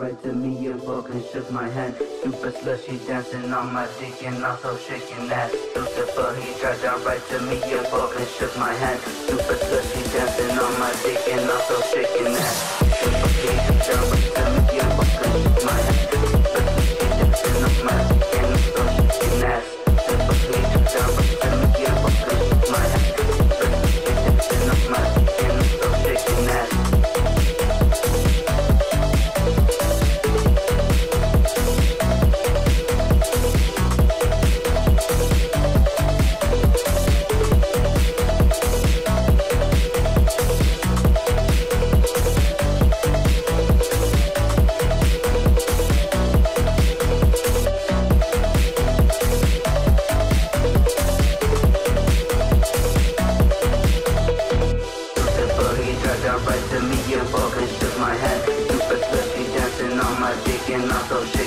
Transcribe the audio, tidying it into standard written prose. right to me, you woke and shook my hand. Super slushy dancing on my dick and also shaking that. Lucifer, he tried down right to me, you woke and shook my hand. Super slushy dancing on my dick and also shaking that. Lucifer, he tried down right to me, you woke and shook my hand. Super slushy dancing on my dick and also shaking that. Lucifer, he tried down right to me, you woke and shook my hand. Super slushy dancing on my dick and also shaking that. Right to me, you woke and shook my hand. Super slushy dancing on my dick and also